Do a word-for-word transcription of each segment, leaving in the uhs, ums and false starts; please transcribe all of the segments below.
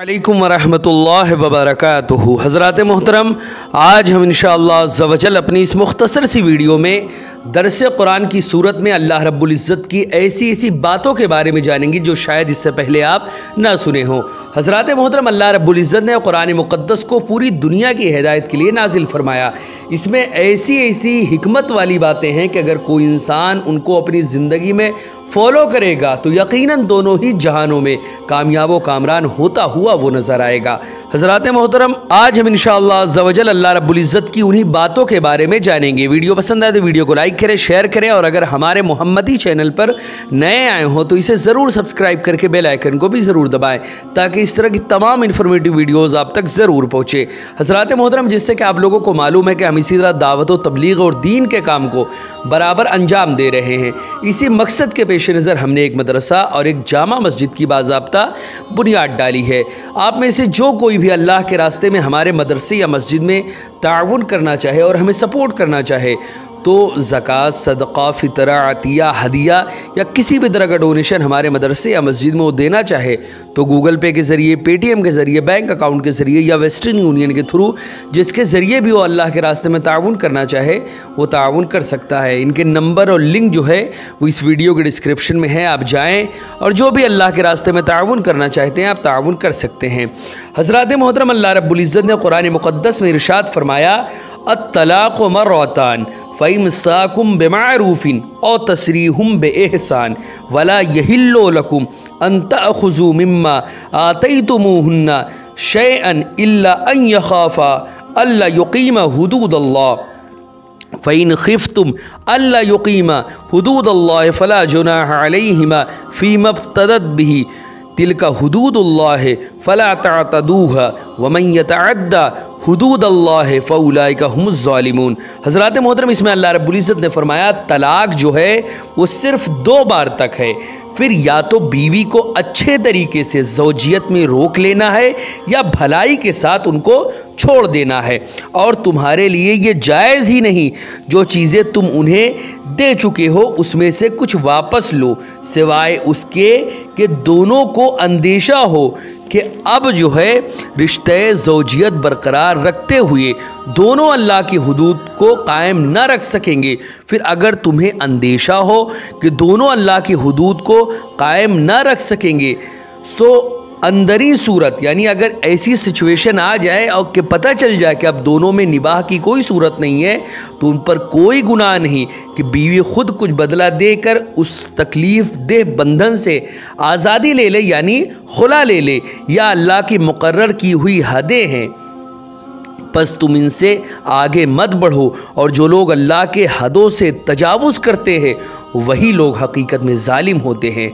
अलैकुम वरहमतुल्लाहि वबरकातुहू। हज़रात मोहतरम, आज हम इंशाअल्लाह अज़्ज़ा वजल अपनी इस मुख्तसर सी वीडियो में दरसे कुरान की सूरत में अल्लाह रब्बुल इज़्ज़त की ऐसी ऐसी बातों के बारे में जानेंगे जो शायद इससे पहले आप ना सुने हों। हज़रात मोहतरम, अल्लाह रब्बुल इज़्ज़त ने कुरान मुक़द्दस को पूरी दुनिया की हिदायत के लिए नाजिल फरमाया। इसमें ऐसी ऐसी हिकमत वाली बातें हैं कि अगर कोई इंसान उनको अपनी ज़िंदगी में फॉलो करेगा तो यकीनन दोनों ही जहानों में कामयाब व कामरान होता हुआ वो नज़र आएगा। हज़रात मोहतरम, आज हम इंशाअल्लाह अज़्ज़ा वजल अल्लाह रब्बुल इज़्ज़त की उन्हीं बातों के बारे में जानेंगे। वीडियो पसंद आए तो वीडियो को लाइक करें, शेयर करें और अगर हमारे मोहम्मदी चैनल पर नए आए हों तो इसे ज़रूर सब्सक्राइब करके बेल आइकन को भी ज़रूर दबाएँ ताकि इस तरह की तमाम इन्फॉर्मेटिव वीडियोज़ आप तक ज़रूर पहुँचे। हज़रात मोहतरम, जिससे कि आप लोगों को मालूम है कि हम इसी तरह दावत व तबलीग और दीन के काम को बराबर अंजाम दे रहे हैं। इसी मकसद के पेश नज़र हमने एक मदरसा और एक जामा मस्जिद की बाज़ाब्ता बुनियाद डाली है। आप में से जो कोई भी अल्लाह के रास्ते में हमारे मदरसे या मस्जिद में ताउन करना चाहे और हमें सपोर्ट करना चाहे तो ज़कात, सदक़ा, फ़ितरा, अतिया, हदिया या किसी भी तरह का डोनेशन हमारे मदरसे या मस्जिद में वो देना चाहे तो गूगल पे के ज़रिए, पेटीएम के ज़रिए, बैंक अकाउंट के ज़रिए या वेस्टर्न यूनियन के थ्रू जिसके ज़रिए भी वो अल्लाह के रास्ते में ताउन करना चाहे वो ताउन कर सकता है। इनके नंबर और लिंक जो है वो इस वीडियो के डिस्क्रिप्शन में है, आप जाएँ और जो भी अल्लाह के रास्ते में ताउन करना चाहते हैं आप ताउन कर सकते हैं। हज़रात मोहतरम, अल्लाह रब्बुल इज़्ज़त ने कुरान मुक़द्दस में इरशाद फरमाया, अत्तलाक़ मर्रतान फ़इमसाकुम बिमारूफिन औ तसरीहुम बेएहसान वला यहिल्लु लकुम अन तअख़ुज़ू मिम्मा आतैतुमूहुन्ना शैअन इल्ला अन यख़ाफ़ा अल्ला युक़ीमा हुदूदल्लाह फ़इन खिफ़्तुम अल्ला युक़ीमा हुदूदल्लाह फ़ला जुनाहा अलैहिमा फ़ीमा इब्तदत बिही तिलका हुदूदुल्लाह फ़ला तअतदूहा वमन यतअद्दा हुदूदल्लाह फ़उलाइका हुमुज़ ज़ालिमून। हज़रात मोहतरम, इसमें अल्लाह रब्बुल इज़्ज़त ने फरमाया तलाक जो है वो सिर्फ़ दो बार तक है। फिर या तो बीवी को अच्छे तरीके से ज़ौजियत में रोक लेना है या भलाई के साथ उनको छोड़ देना है और तुम्हारे लिए ये जायज़ ही नहीं जो चीज़ें तुम उन्हें दे चुके हो उसमें से कुछ वापस लो सिवाय उसके कि दोनों को अंदेशा हो कि अब जो है रिश्ते ज़ौजियत बरकरार रखते हुए दोनों अल्लाह की हुदूद को कायम न रख सकेंगे। फिर अगर तुम्हें अंदेशा हो कि दोनों अल्लाह की हुदूद को कायम न रख सकेंगे सो अंदरी सूरत यानी अगर ऐसी सिचुएशन आ जाए और कि पता चल जाए कि अब दोनों में निबाह की कोई सूरत नहीं है तो उन पर कोई गुनाह नहीं कि बीवी खुद कुछ बदला देकर उस तकलीफ़ देह बंधन से आज़ादी ले ले यानी खुला ले ले या अल्लाह की मुकर्रर की हुई हदें हैं बस तुम इनसे आगे मत बढ़ो और जो लोग अल्लाह के हदों से तजावुज़ करते हैं वही लोग हकीकत में जालिम होते हैं।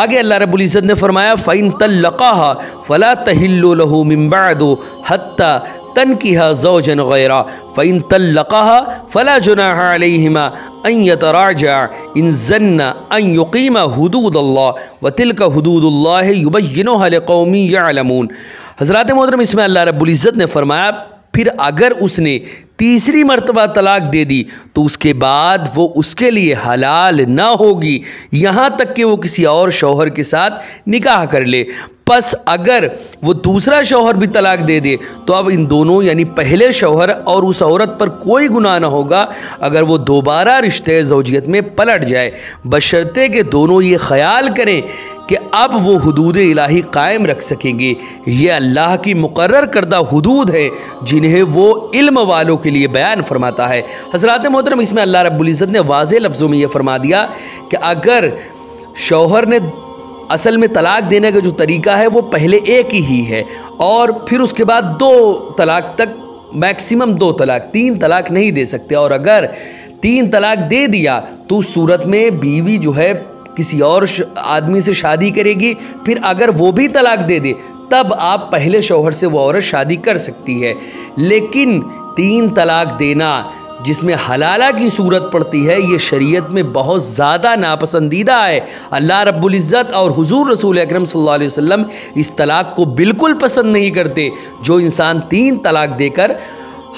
आगे अल्लाह रब्बुल इज़्ज़त ने फरमाया, फ़इन तल्लक़हा फ़ला तहिल्लु लहु मिन बअदु हत्ता तनकिहा ज़ौजन ग़ैरा फ़इन तल्लक़हा फ़ला जुनाहा अलैहिमा अन यतराजा इन ज़न्ना अन युक़ीमा हुदूदल्लाह व तिलका हुदूदुल्लाह युबय्यिनुहा लिक़ौमिन यअलमून। हज़रात मोहतरम, इसमें अल्लाह रब्बुल इज़्ज़त ने फरमाया फिर अगर उसने तीसरी मर्तबा तलाक दे दी तो उसके बाद वो उसके लिए हलाल ना होगी यहाँ तक कि वो किसी और शौहर के साथ निकाह कर ले। बस अगर वो दूसरा शौहर भी तलाक दे दे तो अब इन दोनों यानी पहले शौहर और उस औरत पर कोई गुनाह ना होगा अगर वो दोबारा रिश्ते ज़ौजियत में पलट जाए बशर्ते कि दोनों ये ख्याल करें कि अब वो हुदूद इलाही कायम रख सकेंगे। ये अल्लाह की मुकर्रर करदा हुदूद है जिन्हें वो इल्म वालों के लिए बयान फरमाता है। हज़रात मोहतरम, इसमें अल्लाह रब्बुल इज़्ज़त ने वाज़े लफ्ज़ों में ये फरमा दिया कि अगर शौहर ने असल में तलाक देने का जो तरीका है वो पहले एक ही है और फिर उसके बाद दो तलाक तक मैक्सिमम दो तलाक तीन तलाक नहीं दे सकते और अगर तीन तलाक दे दिया तो उस सूरत में बीवी जो है किसी और आदमी से शादी करेगी। फिर अगर वो भी तलाक दे दे तब आप पहले शौहर से वो औरत शादी कर सकती है। लेकिन तीन तलाक देना जिसमें हलाला की सूरत पड़ती है ये शरीयत में बहुत ज़्यादा नापसंदीदा है। अल्लाह रब्बुल इज़्ज़त और हुजूर रसूल अकरम सल्लल्लाहु अलैहि वसल्लम इस तलाक को बिल्कुल पसंद नहीं करते। जो इंसान तीन तलाक देकर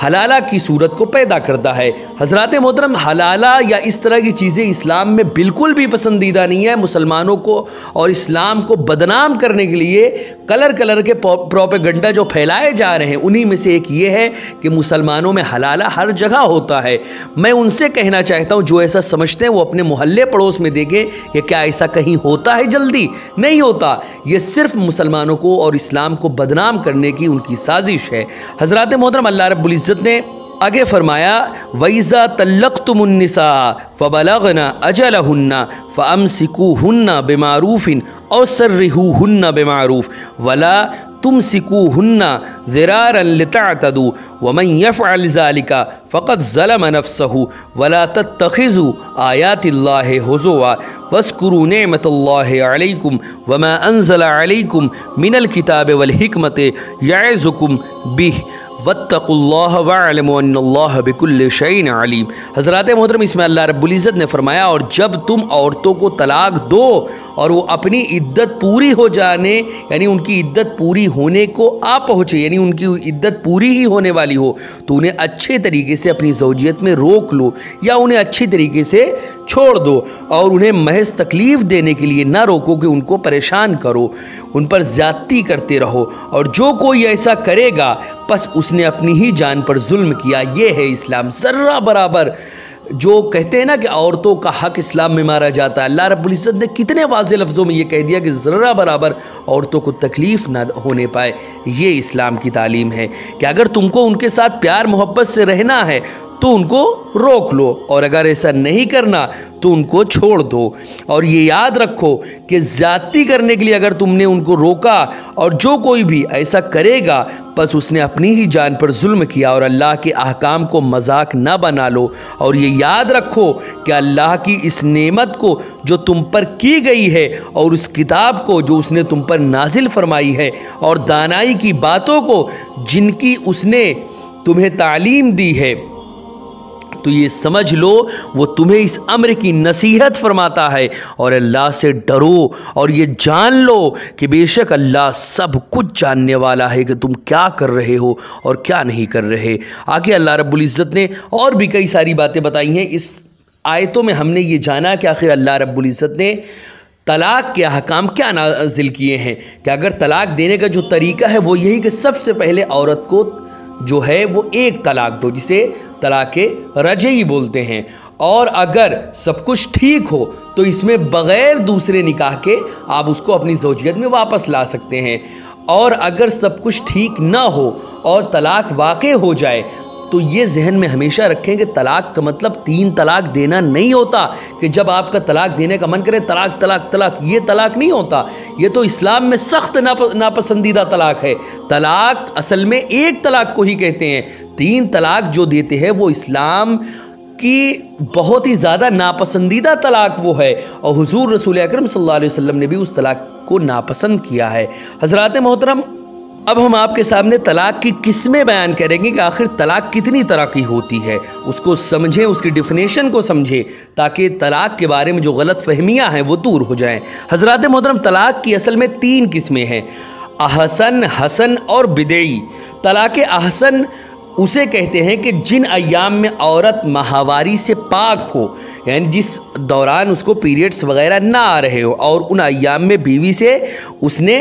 हलाला की सूरत को पैदा करता है। हजरात मोहतरम, हलाला या इस तरह की चीज़ें इस्लाम में बिल्कुल भी पसंदीदा नहीं है। मुसलमानों को और इस्लाम को बदनाम करने के लिए कलर कलर के प्रोपेगेंडा जो फैलाए जा रहे हैं, उन्हीं में से एक ये है कि मुसलमानों में हलाला हर जगह होता है। मैं उनसे कहना चाहता हूँ जो ऐसा समझते हैं वो अपने मोहल्ले पड़ोस में देखें कि क्या ऐसा कहीं होता है। जल्दी नहीं होता। ये सिर्फ मुसलमानों को और इस्लाम को बदनाम करने की उनकी साजिश है। हजरात मोहतरम, अल्लाह रब्बुल इज्जत ने आगे फरमाया, वइज़ा तल्लक़्तुमुन्निसा फ़बलग़ना अजलहुन्ना फ़अमसिकूहुन्ना बिमारूफ़िन औ सर्रिहूहुन्ना बिमारूफ़ वला तुमसिकूहुन्ना ज़िरारन लितअतदू वमन यफ़अल ज़ालिका फ़क़द ज़लम नफ़्सहू वला तत्तख़िज़ू आयातिल्लाहि हुज़ुवा वस्कुरू नेमतल्लाहि अलैकुम वमा अंज़ल अलैकुम मिनल किताबि वल हिकमति यइज़ुकुम बिह वत्तकुल्लाह वअलमू अन्नल्लाह बिकुल्लि शैइन अलीम। हज़रात मोहतरम, इसमें अल्लाह रब्बुल इज़्ज़त ने फरमाया, और जब तुम औरतों को तलाक दो और वो अपनी इद्दत पूरी हो जाने यानी उनकी इद्दत पूरी होने को आ पहुँचे यानी उनकी इद्दत पूरी ही होने वाली हो तो उन्हें अच्छे तरीके से अपनी ज़ौजियत में रोक लो या उन्हें अच्छी तरीके से छोड़ दो और उन्हें महज तकलीफ़ देने के लिए ना रोको कि उनको परेशान करो, उन पर ज़्यादती करते रहो। और जो कोई ऐसा करेगा बस उसने अपनी ही जान पर जुल्म किया। ये है इस्लाम जर्रा बराबर। जो कहते हैं ना कि औरतों का हक इस्लाम में मारा जाता है, अल्लाह रब्बुल इज़्ज़त ने कितने वाज़े लफ्ज़ों में ये कह दिया कि ज़र्रा बराबर औरतों को तकलीफ़ ना होने पाए। ये इस्लाम की तालीम है कि अगर तुमको उनके साथ प्यार मोहब्बत से रहना है तो उनको रोक लो और अगर ऐसा नहीं करना तो उनको छोड़ दो। और ये याद रखो कि ज़्यादती करने के लिए अगर तुमने उनको रोका और जो कोई भी ऐसा करेगा बस उसने अपनी ही जान पर जुल्म किया। और अल्लाह के अहकाम को मजाक ना बना लो और ये याद रखो कि अल्लाह की इस नेमत को जो तुम पर की गई है और उस किताब को जो उसने तुम पर नाजिल फरमाई है और दानाई की बातों को जिनकी उसने तुम्हें तालीम दी है तो ये समझ लो वो तुम्हें इस अम्र की नसीहत फरमाता है। और अल्लाह से डरो और ये जान लो कि बेशक अल्लाह सब कुछ जानने वाला है कि तुम क्या कर रहे हो और क्या नहीं कर रहे। आगे अल्लाह रब्बुल इज़्ज़त ने और भी कई सारी बातें बताई हैं। इस आयतों में हमने ये जाना कि आखिर अल्लाह रब्बुल इज़्ज़त ने तलाक के अहकाम क्या नाजिल किए हैं कि अगर तलाक देने का जो तरीका है वो यही कि सबसे पहले औरत को जो है वो एक तलाक दो, जिसे तलाक़े रजई बोलते हैं। और अगर सब कुछ ठीक हो तो इसमें बग़ैर दूसरे निकाह के आप उसको अपनी ज़ौजियत में वापस ला सकते हैं। और अगर सब कुछ ठीक ना हो और तलाक वाक़ई हो जाए तो ये जहन में हमेशा रखें कि तलाक का मतलब तीन तलाक देना नहीं होता कि जब आपका तलाक देने का मन करे तलाक तलाक तलाक, ये तलाक नहीं होता। ये तो इस्लाम में सख्त नाप, नापसंदीदा तलाक है। तलाक असल में एक तलाक को ही कहते हैं। तीन तलाक जो देते हैं वो इस्लाम की बहुत ही ज़्यादा नापसंदीदा तलाक वो है। और हुजूर रसूल अकरम सल्लल्लाहु अलैहि वसल्लम ने भी उस तलाक को नापसंद किया है। हज़रात मोहतरम, अब हम आपके सामने तलाक की किस्में बयान करेंगे कि आखिर तलाक कितनी तरह की होती है, उसको समझें, उसकी डिफिनेशन को समझें ताकि तलाक के बारे में जो गलत फहमियाँ हैं वो दूर हो जाएं। हजरात मोहतरम, तलाक की असल में तीन किस्में हैं, अहसन, हसन और बिदई। तलाक अहसन उसे कहते हैं कि जिन अयाम में औरत माहवारी से पाक हो यानी जिस दौरान उसको पीरियड्स वगैरह ना आ रहे हो और उन अयाम में बीवी से उसने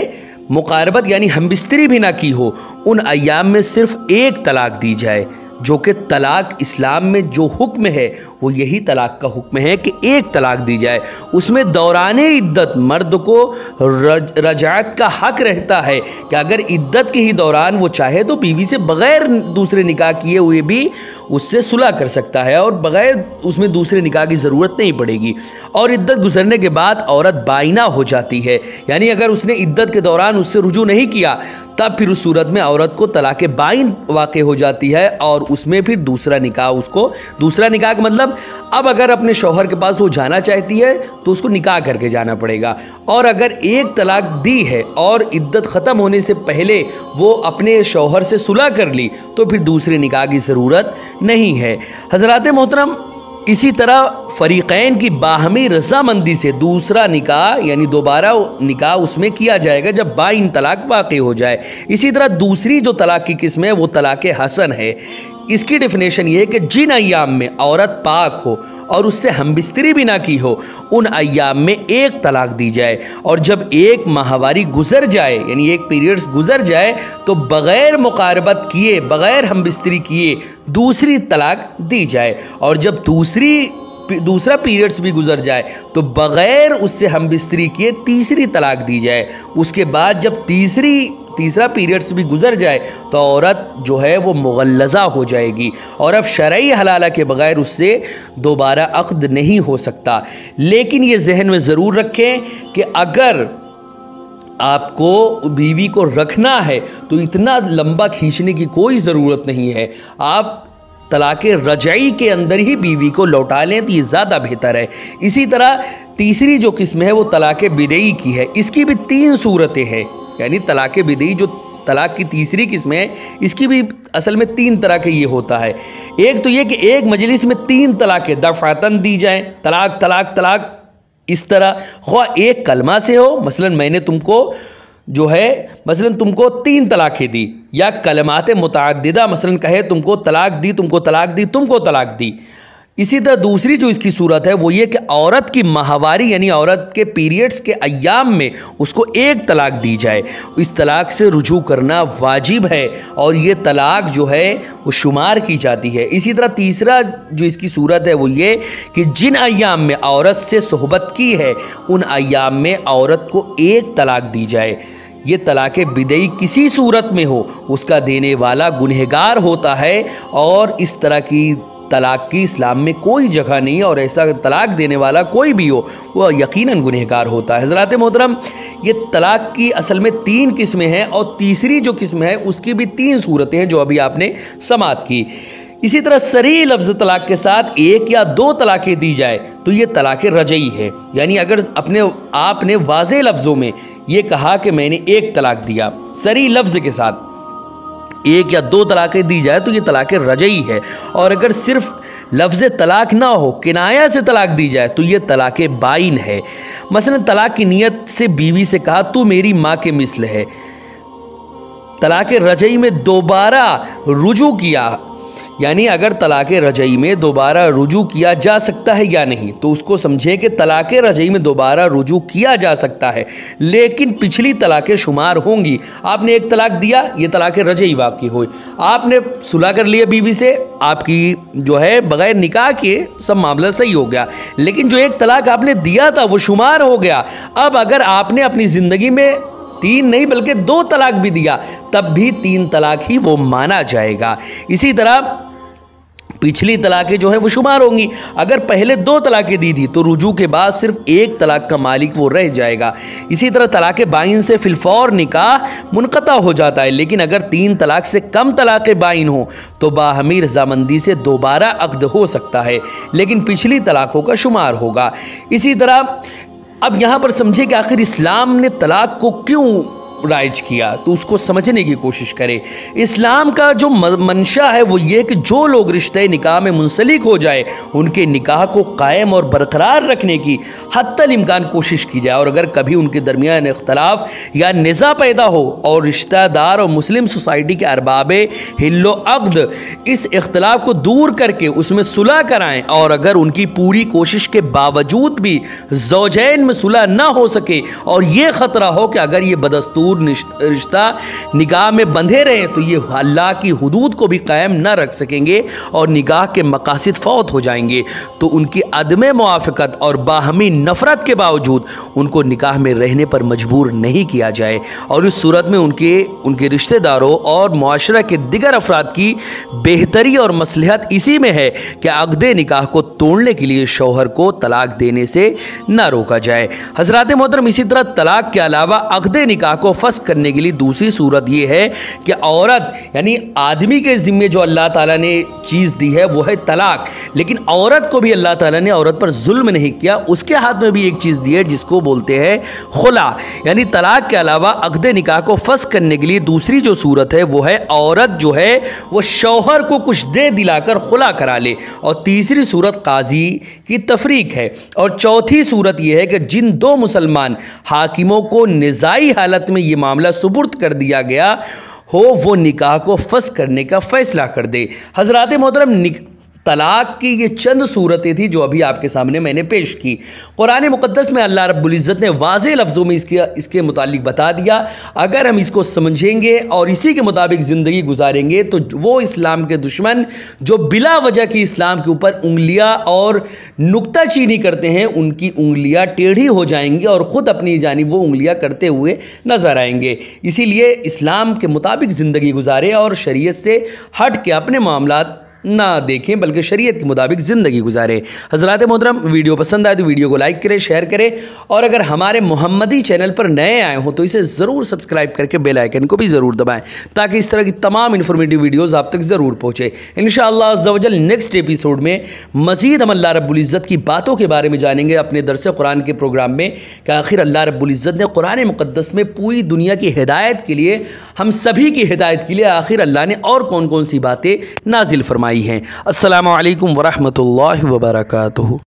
मुकारबत यानी हमबिस्तरी भी ना की हो, उन अय्याम में सिर्फ एक तलाक दी जाए। जो कि तलाक इस्लाम में जो हुक्म है वो यही तलाक का हुक्म है कि एक तलाक दी जाए। उसमें दौराने इद्दत मर्द को रज, रजात का हक रहता है कि अगर इद्दत के ही दौरान वो चाहे तो बीवी से बग़ैर दूसरे निकाह किए हुए भी उससे सुलह कर सकता है और बग़ैर उसमें दूसरे निकाह की ज़रूरत नहीं पड़ेगी। और इद्दत गुजरने के बाद औरत बाइना हो जाती है यानी अगर उसने इद्दत के दौरान उससे रुजू नहीं किया तब फिर उस सूरत में औरत को तलाक बाइन वाक़ हो जाती है और उसमें फिर दूसरा निकाह उसको दूसरा निकाह का मतलब अब अगर अपने शौहर के पास वो जाना चाहती है तो उसको निकाह करके जाना पड़ेगा। और अगर एक तलाक दी है और इद्दत ख़त्म होने से पहले वो अपने शौहर से सुलह कर ली तो फिर दूसरे निकाह की ज़रूरत नहीं है। हज़रात मोहतरम, इसी तरह फ़रीक़ैन की बाहमी रजामंदी से दूसरा निकाह यानी दोबारा निकाह उसमें किया जाएगा जब बाइन तलाक वाक़ई हो जाए। इसी तरह दूसरी जो तलाक की किस्म है वो तलाक हसन है। इसकी डेफिनेशन ये है कि जिन अय्याम में औरत पाक हो और उससे हमबिस्तरी भी ना की हो उन अय्याम में एक तलाक दी जाए, और जब एक माहवारी गुजर जाए यानी एक पीरियड्स गुजर जाए तो बग़ैर मुकारबत किए बग़ैर हमबिस्तरी किए दूसरी तलाक दी जाए, और जब दूसरी दूसरा पीरियड्स भी गुजर जाए तो बग़ैर उससे हमबिस्तरी किए तीसरी तलाक दी जाए। उसके बाद जब तीसरी तीसरा पीरियड्स भी गुजर जाए तो औरत जो है वो मुग़ल्लज़ा हो जाएगी और अब शरई हलाला के बग़ैर उससे दोबारा अक़द नहीं हो सकता। लेकिन ये जहन में ज़रूर रखें कि अगर आपको बीवी को रखना है तो इतना लंबा खींचने की कोई ज़रूरत नहीं है, आप तलाक़ रजई के अंदर ही बीवी को लौटा लें तो ये ज़्यादा बेहतर है। इसी तरह तीसरी जो किस्म है वो तलाक़ बिदई की है, इसकी भी तीन सूरतें हैं, यानी तलाक़ बिदई जो तलाक़ की तीसरी किस्म है इसकी भी असल में तीन तरह के ये होता है। एक तो ये कि एक मजलिस में तीन तलाक़ें दफ़ातन दी जाएँ, तलाक तलाक तलाक इस तरह, ख्वा एक कलमा से हो, मसलन मैंने तुमको जो है मसलन तुमको तीन तलाक़ें दी, या कलमात मुतअद्दिदा मसलन कहे तुमको तलाक दी तुमको तलाक दी तुमको तलाक दी। इसी तरह दूसरी जो इसकी सूरत है वो ये कि औरत की माहवारी यानी औरत के पीरियड्स के अय्याम में उसको एक तलाक दी जाए, इस तलाक से रुजू करना वाजिब है और ये तलाक जो है वो शुमार की जाती है। इसी तरह तीसरा जो इसकी सूरत है वो ये कि जिन अय्याम में औरत से सोहबत की है उन अय्याम में औरत को एक तलाक दी जाए। ये तलाक़ बिदई किसी सूरत में हो उसका देने वाला गुनहगार होता है और इस तरह की तलाक़ की इस्लाम में कोई जगह नहीं है, और ऐसा तलाक़ देने वाला कोई भी हो वह यकीनन गुनहगार होता है। हज़रात मोहतरम, ये तलाक़ की असल में तीन किस्में हैं और तीसरी जो किस्म है उसकी भी तीन सूरतें हैं जो अभी आपने समाअत की। इसी तरह सरी लफ्ज़ तलाक़ के साथ एक या दो तलाक़ें दी जाए तो ये तलाक़ रजई है, यानी अगर अपने आपने वाज़े लफ्ज़ों में ये कहा कि मैंने एक तलाक़ दिया सरी लफ्ज़ के साथ एक या दो तलाक़ें दी जाए तो ये तलाक़ रजई है, और अगर सिर्फ लफ्ज़ तलाक ना हो किनाया से तलाक दी जाए तो ये तलाक़ बाइन है। मसलन तलाक़ की नीयत से बीवी से कहा तू मेरी माँ के मिस्ल है, तलाक़ रजई में दोबारा रुजू किया, यानी अगर तलाक़ रजई में दोबारा रुजू किया जा सकता है या नहीं तो उसको समझे कि तलाक़ रजई में दोबारा रुजू किया जा सकता है लेकिन पिछली तलाक़ें शुमार होंगी। आपने एक तलाक़ दिया, ये तलाक़ रजई वाक़ी हुई, आपने सुलह कर लिया बीवी से, आपकी जो है बग़ैर निकाह के सब मामला सही हो गया, लेकिन जो एक तलाक़ आपने दिया था वो शुमार हो गया। अब अगर आपने अपनी ज़िंदगी में तीन नहीं बल्कि दो तलाक़ भी दिया तब भी तीन तलाक़ ही वो माना जाएगा। इसी तरह पिछली तलाक़ें जो है वो शुमार होंगी, अगर पहले दो तलाक़ें दी थी तो रुजू के बाद सिर्फ एक तलाक़ का मालिक वो रह जाएगा। इसी तरह तलाक़ बाइन से फिलफौर निकाह मुनक़ता हो जाता है, लेकिन अगर तीन तलाक़ से कम तलाक़ बाइन हो तो बाहमी रजामंदी से दोबारा अक़द हो सकता है लेकिन पिछली तलाक़ों का शुमार होगा। इसी तरह अब यहाँ पर समझे कि आखिर इस्लाम ने तलाक़ को क्यों राइज किया तो उसको समझने की कोशिश करें। इस्लाम का जो मंशा है वो ये कि जो लोग रिश्ते निकाह में मुंसलिक हो जाए उनके निकाह को कायम और बरकरार रखने की हद्दल इम्कान कोशिश की जाए, और अगर कभी उनके दरमियान इख्तलाफ या निज़ा पैदा हो और रिश्तेदार और मुस्लिम सोसाइटी के अरबाबे हिल्लो अक़द इस इख्तलाफ को दूर करके उसमें सुलह कराएँ, और अगर उनकी पूरी कोशिश के बावजूद भी ज़ौजैन में सुलह ना हो सके और ये ख़तरा हो कि अगर ये बदस्तूर रिश्ता निगाह में बंधे रहे तो ये अल्लाह की हुदूद को भी कायम ना रख सकेंगे और निगाह के मकासिद फौत हो जाएंगे, तो उनकी अदम मुआफ़क़त और बाहमी नफरत के बावजूद उनको निकाह में रहने पर मजबूर नहीं किया जाए, और इस सूरत में उनके उनके रिश्तेदारों और मुआशरे के दिगर अफराद की बेहतरी और मसलहत इसी में है कि अक़्दे निकाह को तोड़ने के लिए शौहर को तलाक देने से ना रोका जाए। हज़रात मोहतरम, इसी तरह तलाक के अलावा अक़्दे निकाह को फस्क करने के लिए दूसरी सूरत यह है कि औरत यानी आदमी के ज़िम्मे जो अल्लाह ताला ने चीज़ दी है वो है तलाक, लेकिन औरत को भी अल्लाह ताला ने औरत पर जुल्म नहीं किया, उसके हाथ में भी एक चीज़ दी है जिसको बोलते हैं खुला। यानी तलाक के अलावा अक़्दे निकाह को फस्क करने के लिए दूसरी जो सूरत है वो है औरत जो है वो शौहर को कुछ दे दिलाकर खुला करा ले, और तीसरी सूरत काजी की तफरीक है, और चौथी सूरत यह है कि जिन दो मुसलमान हाकिमों को निज़ाई हालत में ये मामला सुबुर्द कर दिया गया हो वो निकाह को फस्ख़ करने का फ़ैसला कर दे। हज़रात मोहतरम, तलाक की ये चंद सूरतें थी जो अभी आपके सामने मैंने पेश की। कुरान मुक़द्दस में अल्लाह रब्बुल इज़्ज़त ने वाज़े लफ्ज़ों में इसके इसके मुतालिक बता दिया। अगर हम इसको समझेंगे और इसी के मुताबिक ज़िंदगी गुजारेंगे तो वो इस्लाम के दुश्मन जो बिला वजह की इस्लाम के ऊपर उंगलियां और नुक्ताचीनी करते हैं, उनकी उंगलियां टेढ़ी हो जाएंगी और ख़ुद अपनी जानिब वो उंगलियां करते हुए नज़र आएंगे। इसीलिए इस्लाम के मुताबिक ज़िंदगी गुजारें और शरीयत से हट के अपने मामलात ना देखें, बल्कि शरीयत के मुताबिक ज़िंदगी गुजारें। हज़रात मोहतरम, वीडियो पसंद आए तो वीडियो को लाइक करें, शेयर करें और अगर हमारे मोहम्मदी चैनल पर नए आए हों तो इसे ज़रूर सब्सक्राइब करके बेल आइकन को भी ज़रूर दबाएं ताकि इस तरह की तमाम इन्फॉर्मेटिव वीडियोज़ आप तक ज़रूर पहुँचे। इंशाअल्लाह अज़्ज़ा वजल नेक्स्ट एपिसोड में मज़ीद हम अल्लाह रब्बुल इज़्ज़त की बातों के बारे में जानेंगे अपने दरस कुरान के प्रोग्राम में कि आखिर अल्लाह रब्बुल इज़्ज़त ने कुरान मुक़द्दस में पूरी दुनिया की हिदायत के लिए, हम सभी की हिदायत के लिए आखिर अल्लाह ने और कौन कौन सी बातें नाजिल फरमाई हैं। अस्सलामु अलैकुम वरहमतुल्लाहि वबरकातुहू।